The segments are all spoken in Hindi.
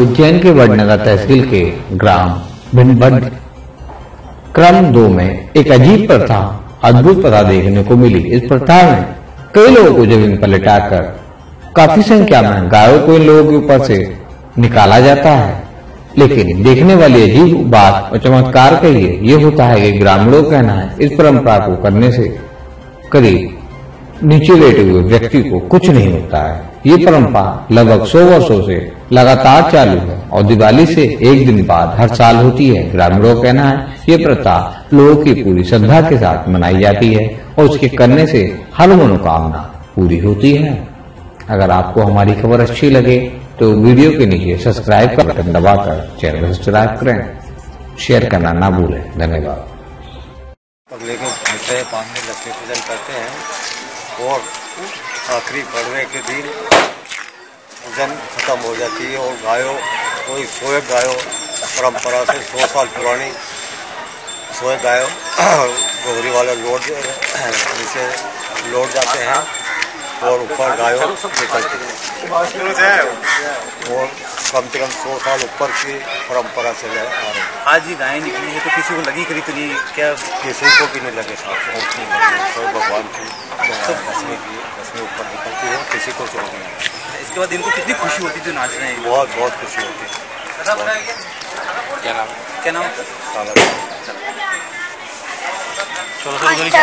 उज्जैन के बडनगर तहसील के ग्राम बड क्रम 2 में एक अजीब प्रथा, अद्भुत प्रथा देखने को मिली। इस प्रथा में कई लोगों को जमीन पर लिटाकर काफी संख्या में गायों को इन लोगों के ऊपर से निकाला जाता है। लेकिन देखने वाली अजीब बात और चमत्कार के लिए ये होता है कि ग्रामीणों का कहना है इस परंपरा को करने से करीब नीचे लेटे हुए व्यक्ति को कुछ नहीं होता है। ये परंपरा लगभग 100 वर्षों से लगातार चालू है और दिवाली से एक दिन बाद हर साल होती है। ग्रामीणों का कहना है ये प्रथा लोगों की पूरी श्रद्धा के साथ मनाई जाती है और उसके करने से हर मनोकामना पूरी होती है। अगर आपको हमारी खबर अच्छी लगे तो वीडियो के नीचे सब्सक्राइब का बटन दबाकर चैनल सब्सक्राइब करें, शेयर करना ना भूलें। धन्यवाद। पगले के घंटे पान में लक्ष्मी पूजन करते हैं और आखिरी पड़वे के दिन पूजन खत्म हो जाती है और गायों कोई 100 गायों परंपरा से 100 साल पुरानी 100 गायों गोहरी वाले लौट जाते हैं और ऊपर गायों निकलती है और कम से कम 100 साल ऊपर की परंपरा से है। आज ये गायें निकली है तो किसी को लगी करी तो नहीं, क्या किसी को भी नहीं लगे साहब, नहीं लगे। तो भगवान की दसवीं की दसवीं ऊपर निकलती है, किसी को चोट नहीं। इसके बाद इनको कितनी खुशी होती है जो नाच रहे हैं, बहुत बहुत खुशी होती है। क्या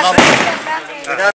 नाम है?